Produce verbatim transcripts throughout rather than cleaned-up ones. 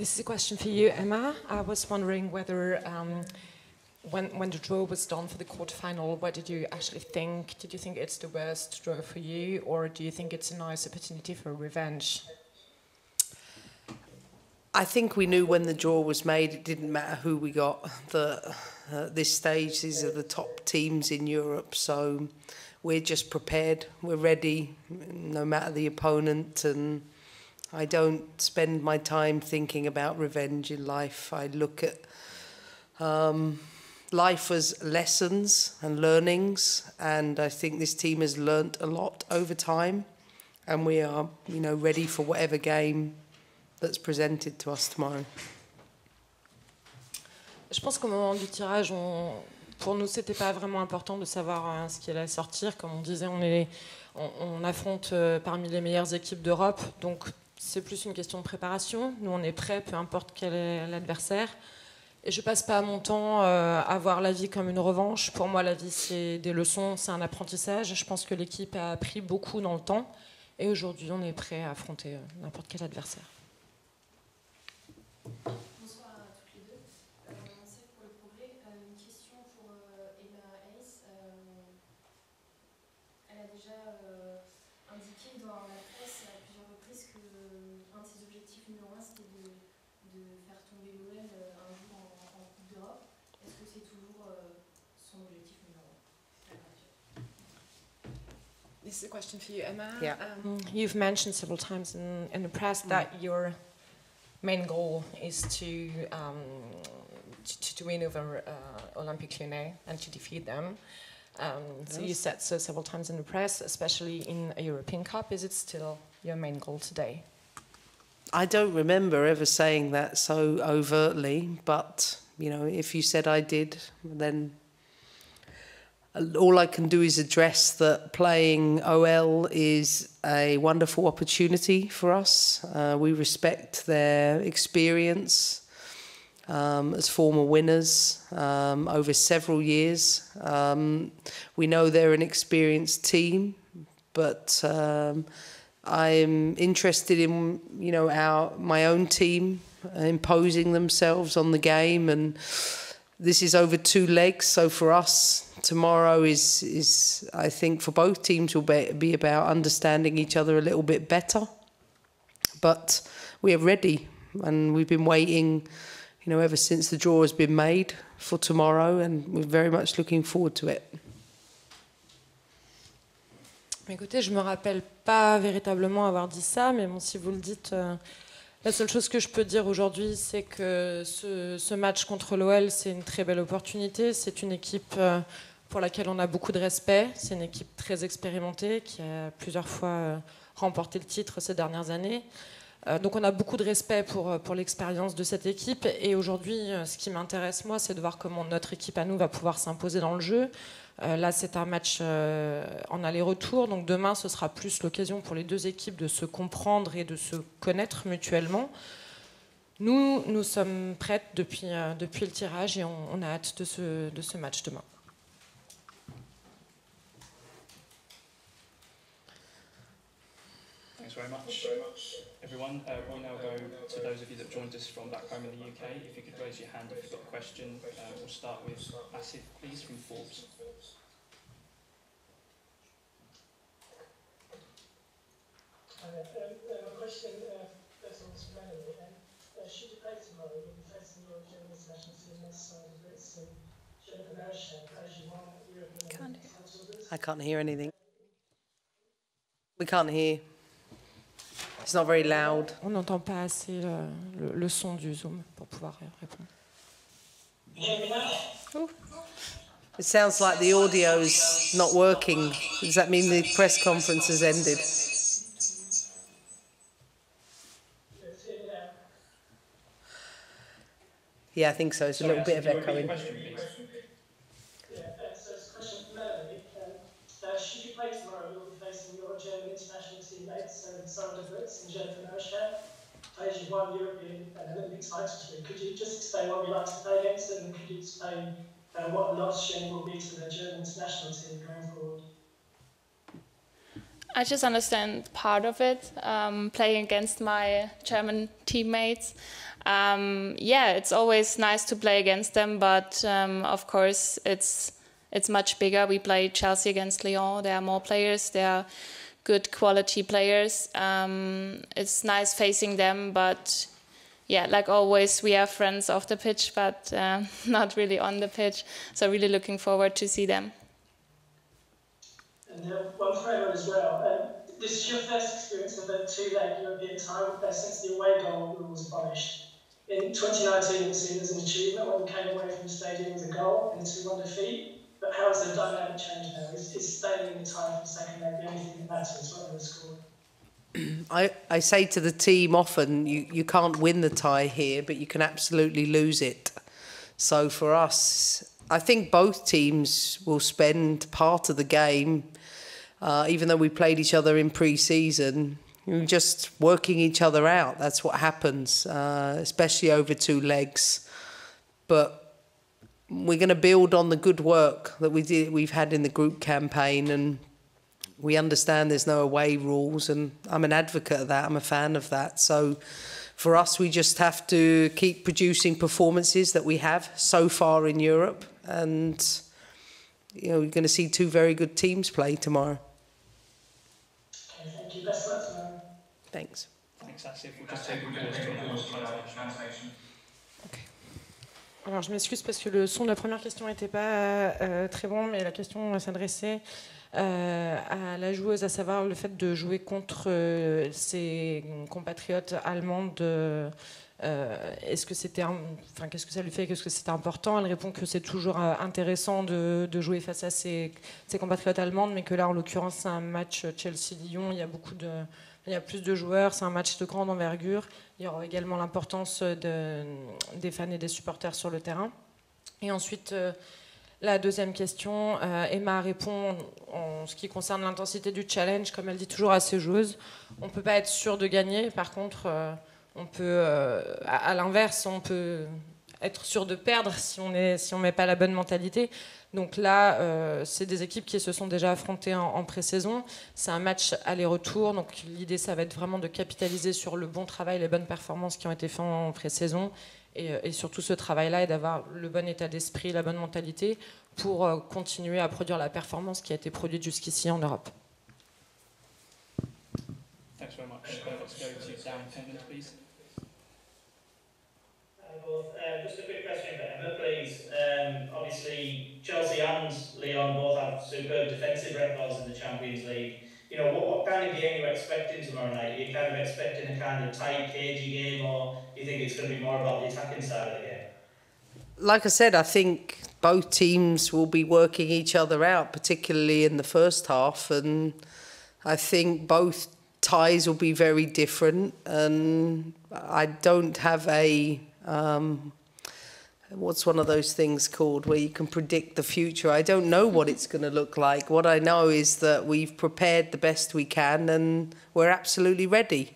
This is a question for you, Emma. I was wondering whether um, when, when the draw was done for the quarterfinal, what did you actually think? Did you think it's the worst draw for you, or do you think it's a nice opportunity for revenge? I think we knew when the draw was made, it didn't matter who we got. The, uh, this stage, these are the top teams in Europe, so we're just prepared. We're ready, no matter the opponent, and I don't spend my time thinking about revenge in life. I look at um, life as lessons and learnings, and I think this team has learnt a lot over time, and we are, you know, ready for whatever game that's presented to us tomorrow. Je pense qu'au moment du tirage, on, pour nous, c'était pas vraiment important de savoir hein, ce qui allait sortir. Comme on disait, on, est, on, on affronte euh, parmi les meilleures équipes d'Europe, donc c'est plus une question de préparation. Nous, on est prêts, peu importe quel est l'adversaire. Et je passe pas mon temps euh, à voir la vie comme une revanche. Pour moi, la vie, c'est des leçons, c'est un apprentissage. Je pense que l'équipe a appris beaucoup dans le temps, et aujourd'hui, on est prêt à affronter euh, n'importe quel adversaire. Bonsoir à toutes les deux. On euh, sait pour le progrès. Euh, une question pour euh, Emma Hayes. Euh, elle a déjà euh, indiqué dans la presse à plusieurs reprises que euh, un de ses objectifs numéro un, c'était de, de faire tomber l'O M euh, un jour en, en Coupe d'Europe. Est-ce que c'est toujours euh, son objectif numéro un? This is a question for you, Emma. Yeah. Um, you've mentioned several times in, in the press mm. that you're main goal is to, um, to, to win over uh, Olympique Lyonnais and to defeat them. Um, yes. So you said so several times in the press, especially in a European Cup. Is it still your main goal today? I don't remember ever saying that so overtly, but you know, if you said I did, then all I can do is address that playing O L is a wonderful opportunity for us. Uh, we respect their experience um, as former winners um, over several years. Um, we know they're an experienced team, but um, I'm interested in you know our my own team imposing themselves on the game, and this is over two legs, so for us, tomorrow is, is I think, for both teams will be, be about understanding each other a little bit better. But we are ready, and we've been waiting, you know, ever since the draw has been made for tomorrow, and we're very much looking forward to it. Écoutez, je me rappelle pas véritablement avoir dit ça, mais bon, si vous le dites. Euh... La seule chose que je peux dire aujourd'hui, c'est que ce, ce match contre l'O L, c'est une très belle opportunité. C'est une équipe pour laquelle on a beaucoup de respect. C'est une équipe très expérimentée qui a plusieurs fois remporté le titre ces dernières années. Donc on a beaucoup de respect pour, pour l'expérience de cette équipe. Et aujourd'hui, ce qui m'intéresse, moi, c'est de voir comment notre équipe à nous va pouvoir s'imposer dans le jeu. Là, c'est un match en aller-retour, donc demain, ce sera plus l'occasion pour les deux équipes de se comprendre et de se connaître mutuellement. Nous, nous sommes prêtes depuis, depuis le tirage et on, on a hâte de ce, de ce match demain. Thanks very much, everyone. Uh, we'll now go to those of you that joined us from back home in the U K. If you could raise your hand if you've got a question. Uh, we'll start with Asif, please, from Forbes. I have a question first of all to Melanie. Should you play tomorrow, you'll be facing your German international team next Sunday, Brits and Jennifer Marshall, as you won at European Champions. I can't hear anything. We can't hear. It's not very loud. On n'entend pas assez le, le, le son du Zoom pour pouvoir répondre. Ooh. It sounds like the audio's not working. Does that mean the press conference has ended? Yeah, I think so. It's a little bit of echoing. As you won European and Olympic titles, could you just explain what you like to play against them, and could you explain uh, what Lot's shame will be to the German international team going forward? I just understand part of it, um, playing against my German teammates. Um, yeah, it's always nice to play against them, but um, of course it's it's much bigger. We play Chelsea against Lyon. There are more players. There are good quality players. Um, it's nice facing them, but yeah, like always, we are friends off the pitch, but uh, not really on the pitch. So really looking forward to see them. And uh, one final as well. Um, this is your first experience of a two-leg European title there since the away goal rule was abolished. In twenty nineteen, it was seen as an achievement when we came away from the stadium with a goal and two on defeat. But how has the dynamic changed now? Is, is staying in the tie for the second leg the only thing that matters rather than scoring? I, I say to the team often, you, you can't win the tie here, but you can absolutely lose it. So for us, I think both teams will spend part of the game, uh, even though we played each other in pre-season, just working each other out. That's what happens, uh, especially over two legs. But we're going to build on the good work that we did, we've had in the group campaign, and we understand there's no away rules, and I'm an advocate of that. I'm a fan of that. So for us, we just have to keep producing performances that we have so far in Europe. And, you know, we're going to see two very good teams play tomorrow. Okay, thank you. Best luck tomorrow. Thanks. Thanks, Asif. We'll just take a translation. Okay. Alors, je m'excuse parce que le son de la première question n'était pas euh, très bon, mais la question s'adressait euh, à la joueuse, à savoir le fait de jouer contre euh, ses compatriotes allemandes. Euh, Euh, est-ce que c'était, enfin, qu'est-ce que ça lui fait, qu'est-ce que c'était important? Elle répond que c'est toujours euh, intéressant de, de jouer face à ses, ses compatriotes allemandes, mais que là, en l'occurrence, c'est un match Chelsea-Lyon. Il y a beaucoup de, il y a plus de joueurs. C'est un match de grande envergure. Il y aura également l'importance de, des fans et des supporters sur le terrain. Et ensuite. Euh, La deuxième question, euh, Emma répond en ce qui concerne l'intensité du challenge, comme elle dit toujours à ses joueuses, on ne peut pas être sûr de gagner, par contre, euh, on peut, euh, à, à l'inverse, on peut être sûr de perdre si on ne si on met pas la bonne mentalité. Donc là, euh, c'est des équipes qui se sont déjà affrontées en, en pré-saison, c'est un match aller-retour, donc l'idée, ça va être vraiment de capitaliser sur le bon travail, les bonnes performances qui ont été faites en pré-saison. Et, et surtout ce travail-là et d'avoir le bon état d'esprit, la bonne mentalité pour euh, continuer à produire la performance qui a été produite jusqu'ici en Europe. Thanks very much. Uh, let's go to Sam Kerr, please. Hi, both. Uh, just a quick question for Emma, please. Um, obviously, Chelsea and Lyon both have superb defensive records in the Champions League. You know, what, what kind of game are you expecting tomorrow night? Are you kind of expecting a kind of tight, cagey game, or do you think it's going to be more about the attacking side of the game? Like I said, I think both teams will be working each other out, particularly in the first half, and I think both ties will be very different, and I don't have a... Um, what's one of those things called where you can predict the future? I don't know what it's going to look like. What I know is that we've prepared the best we can and we're absolutely ready.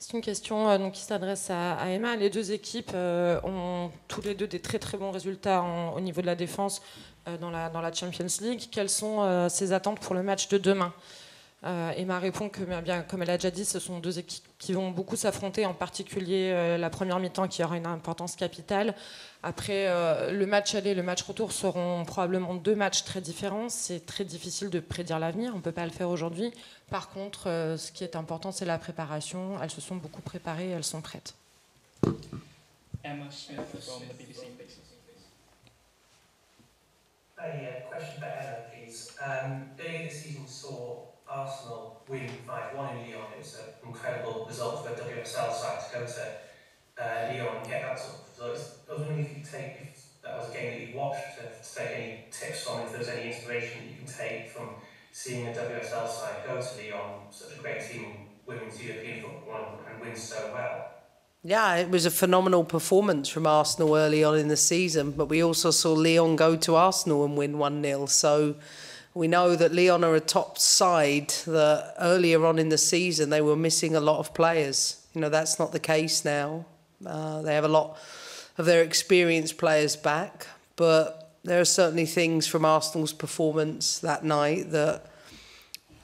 C'est une question euh, donc, qui s'adresse à, à Emma. Les deux équipes euh, ont tous les deux des très très bons résultats en, au niveau de la défense euh, dans, la, dans la Champions League. Quelles sont euh, ses attentes pour le match de demain? Euh, Emma répond que, bien, comme elle a déjà dit, ce sont deux équipes qui vont beaucoup s'affronter, en particulier euh, la première mi-temps qui aura une importance capitale. Après, euh, le match aller et le match retour seront probablement deux matchs très différents. C'est très difficile de prédire l'avenir, on ne peut pas le faire aujourd'hui. Par contre, euh, ce qui est important, c'est la préparation. Elles se sont beaucoup préparées, elles sont prêtes. Emma Smith from the B B C. Hey, uh, question for Emma, please. Um, earlier this season saw Arsenal winning five one in Lyon. It's an incredible result for a W S L side to go to uh, Lyon and get that sort of result. I was wondering if you could take, if that was a game that you watched, to take any tips on, if there was any inspiration that you can take from seeing a W S L side go to Lyon, such a great team in women's European football, and win so well. Yeah, it was a phenomenal performance from Arsenal early on in the season, but we also saw Lyon go to Arsenal and win one nil, so... We know that Lyon are a top side, that earlier on in the season they were missing a lot of players. You know, that's not the case now. Uh, they have a lot of their experienced players back, but there are certainly things from Arsenal's performance that night that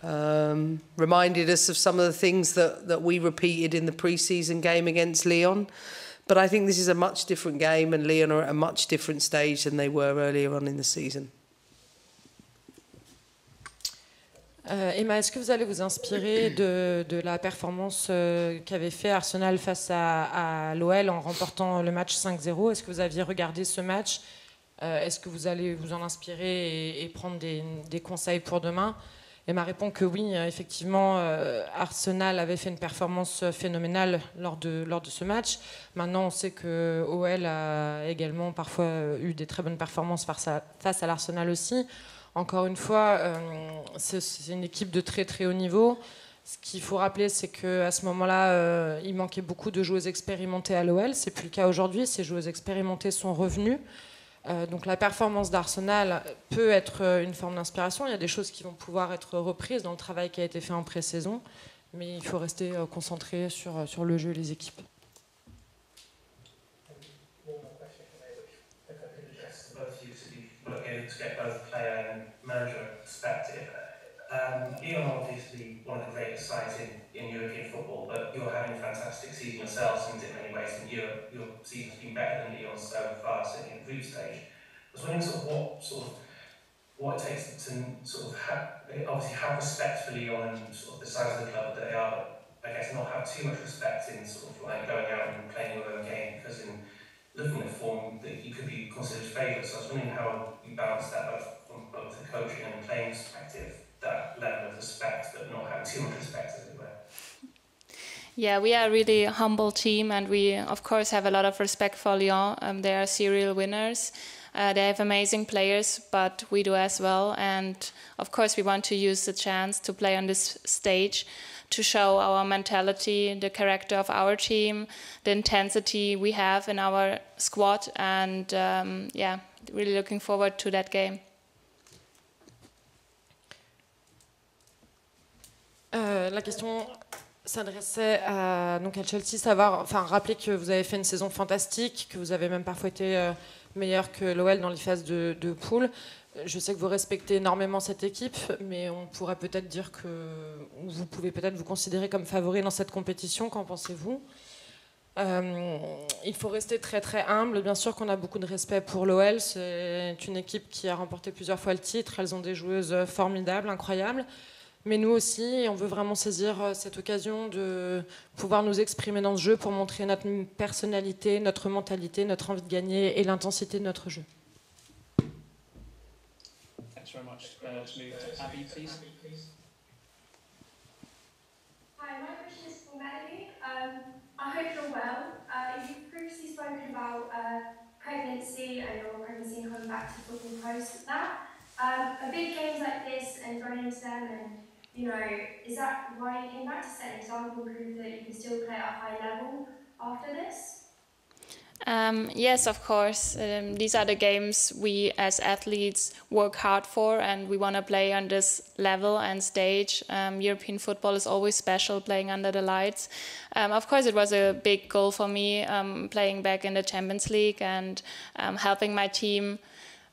um, reminded us of some of the things that, that we repeated in the pre-season game against Lyon. But I think this is a much different game, and Lyon are at a much different stage than they were earlier on in the season. Euh, Emma, est-ce que vous allez vous inspirer de, de la performance euh, qu'avait fait Arsenal face à, à l'O L en remportant le match cinq zéro? Est-ce que vous aviez regardé ce match? euh, Est-ce que vous allez vous en inspirer et, et prendre des, des conseils pour demain? Emma répond que oui, effectivement, euh, Arsenal avait fait une performance phénoménale lors de, lors de ce match. Maintenant, on sait que O L a également parfois eu des très bonnes performances face à, face à l'Arsenal aussi. Encore une fois, euh, c'est une équipe de très très haut niveau. Ce qu'il faut rappeler, c'est qu'à ce moment-là, euh, il manquait beaucoup de joueuses expérimentées à l'O L. Ce n'est plus le cas aujourd'hui. Ces joueuses expérimentées sont revenues. Euh, donc la performance d'Arsenal peut être une forme d'inspiration. Il y a des choses qui vont pouvoir être reprises dans le travail qui a été fait en pré-saison. Mais il faut rester euh, concentré sur, sur le jeu et les équipes. To get both player and manager perspective. Um, Lyon are obviously one of the greatest sides in, in European football, but you're having a fantastic season yourselves in many ways in Europe. Your season's been better than Lyon so far, so in the group stage. I was wondering sort of what, sort of, what it takes to sort of have, obviously have respect for Lyon and sort of the size of the club that they are, but I guess not have too much respect in sort of like going out and playing your own game, because in looking at form that you could be considered favourites. So I was wondering how you balance that both from both the coaching and playing perspective, that level of respect, but not having too much respect as it were. Yeah, we are a really humble team, and we of course have a lot of respect for Lyon. Um, they are serial winners. Uh, they have amazing players, but we do as well. And of course we want to use the chance to play on this stage to show our mentality, the character of our team, the intensity we have in our squad, and um, yeah, really looking forward to that game. Euh, la question s'adressait à, donc à Chelsea, savoir, enfin rappeler que vous avez fait une saison fantastique, que vous avez même parfois été euh, meilleur que l'O L dans les phases de, de poule. Je sais que vous respectez énormément cette équipe, mais on pourrait peut-être dire que vous pouvez peut-être vous considérer comme favori dans cette compétition. Qu'en pensez-vous? euh, Il faut rester très très humble. Bien sûr qu'on a beaucoup de respect pour l'O L. C'est une équipe qui a remporté plusieurs fois le titre. Elles ont des joueuses formidables, incroyables. Mais nous aussi, on veut vraiment saisir cette occasion de pouvoir nous exprimer dans ce jeu pour montrer notre personnalité, notre mentalité, notre envie de gagner et l'intensité de notre jeu. Very much. Uh, let's move to Abby, please. Hi, my question is for Melanie. Um, I hope you're well. Uh, you've previously spoken about uh, pregnancy and your pregnancy and coming back to football post with that. Um, a big games like this and going into them, and you know, is that why you came back to set an example proof that you can still play at a high level after this? Um, yes, of course. Um, these are the games we as athletes work hard for, and we want to play on this level and stage. Um, European football is always special, playing under the lights. Um, of course, it was a big goal for me, um, playing back in the Champions League and um, helping my team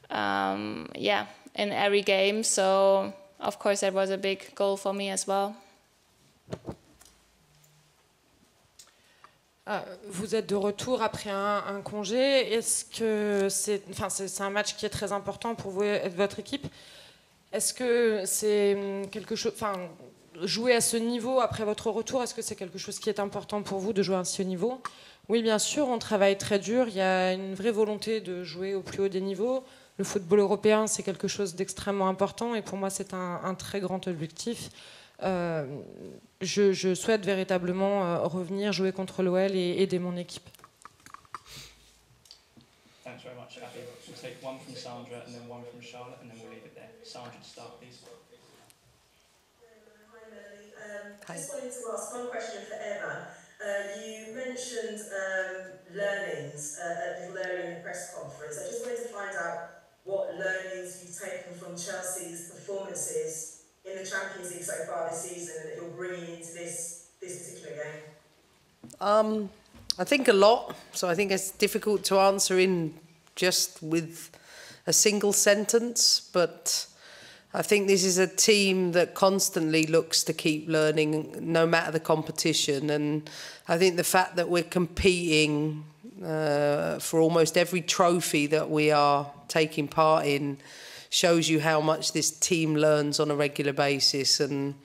um, yeah, in every game. So, of course, that was a big goal for me as well. Vous êtes de retour après un, un congé. Est-ce que c'est, enfin, c'est un match qui est très important pour vous et votre équipe. Est-ce que c'est quelque chose, enfin, jouer à ce niveau après votre retour, est-ce que c'est quelque chose qui est important pour vous de jouer à ce niveau? Oui, bien sûr, on travaille très dur. Il y a une vraie volonté de jouer au plus haut des niveaux. Le football européen, c'est quelque chose d'extrêmement important, et pour moi, c'est un, un très grand objectif. Euh, je, je souhaite véritablement euh, revenir jouer contre l'O L et aider mon équipe. Thanks very much, Abby. We'll take one from Sandra and then one from Charlotte, and then we'll leave it there. Sandra, to start, please. Hi, Melanie. Um, just wanted to ask one question for Emma. Uh, you mentioned um, learnings uh, at the Lyon press conference. I just wanted to find out what learnings you've taken from Chelsea's performances in the Champions League so far this season that you're bringing into this, this particular game? Um, I think a lot. So I think it's difficult to answer in just with a single sentence, but I think this is a team that constantly looks to keep learning no matter the competition. And I think the fact that we're competing uh, for almost every trophy that we are taking part in shows you how much this team learns on a regular basis. And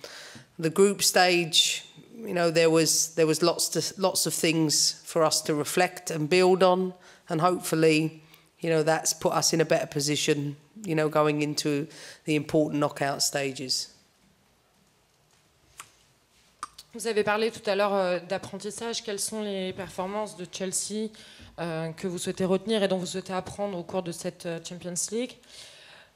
the group stage, you know, there was there was lots to, lots of things for us to reflect and build on, and hopefully, you know, that's put us in a better position, you know, going into the important knockout stages. Vous avez parlé tout à l'heure d'apprentissage. Quelles sont les performances de Chelsea euh, que vous souhaitez retenir et dont vous souhaitez apprendre au cours de cette Champions League?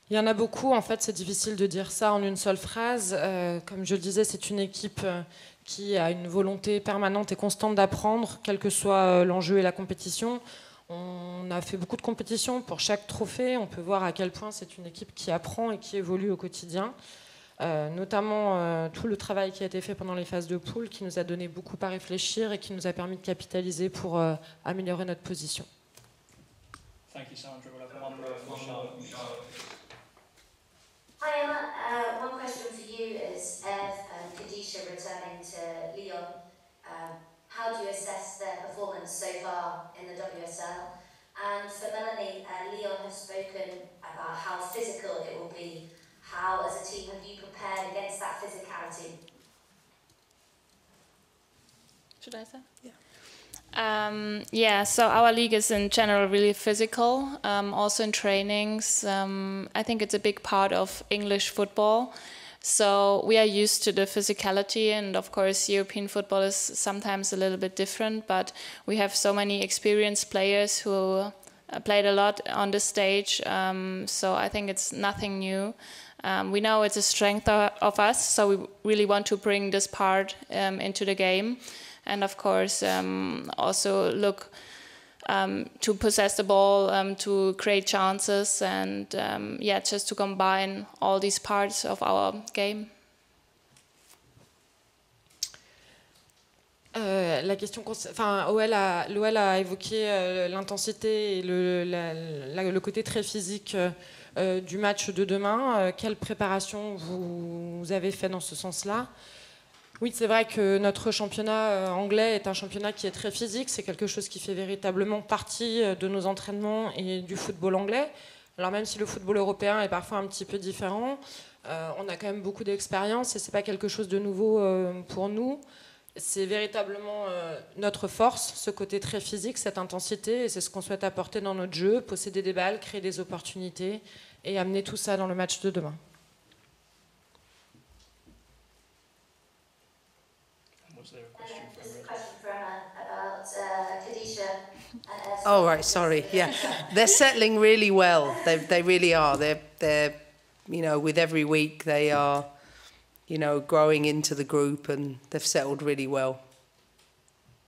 Il y en a beaucoup. En fait, c'est difficile de dire ça en une seule phrase. Euh, comme je le disais, c'est une équipe qui a une volonté permanente et constante d'apprendre, quel que soit l'enjeu et la compétition. On a fait beaucoup de compétitions pour chaque trophée. On peut voir à quel point c'est une équipe qui apprend et qui évolue au quotidien. Euh, notamment euh, tout le travail qui a été fait pendant les phases de poule qui nous a donné beaucoup à réfléchir et qui nous a permis de capitaliser pour euh, améliorer notre position. Thank you, Sandra. We'll have one more question. Hi Emma, uh, one question for you is as uh, Khadija returning to Lyon, um, how do you assess their performance so far in the W S L? And for Melanie, uh, Lyon has spoken about how physical it will be. How, as a team, have you prepared against that physicality? Should I say? Yeah. Um, yeah, so our league is in general really physical, um, also in trainings. Um, I think it's a big part of English football. So we are used to the physicality, and of course European football is sometimes a little bit different, but we have so many experienced players who played a lot on the stage, um, so I think it's nothing new. Um, we know it's a strength of us, so we really want to bring this part um, into the game. And of course, um, also look um, to possess the ball, um, to create chances, and um, yeah, just to combine all these parts of our game. Euh, la question, enfin, l'O L a, l'O L a évoqué euh, l'intensité et le, la, la, le côté très physique euh, du match de demain. Euh, quelle préparation vous, vous avez fait dans ce sens-là? Oui, c'est vrai que notre championnat anglais est un championnat qui est très physique. C'est quelque chose qui fait véritablement partie de nos entraînements et du football anglais. Alors même si le football européen est parfois un petit peu différent, euh, on a quand même beaucoup d'expérience et c'est pas quelque chose de nouveau euh, pour nous. C'est véritablement euh, notre force, ce côté très physique, cette intensité, et c'est ce qu'on souhaite apporter dans notre jeu, posséder des balles, créer des opportunités et amener tout ça dans le match de demain. Oh right, sorry. Yeah, they're settling really well. They they really are. They're they're you know, with every week they are, you know, growing into the group, and they've settled really well.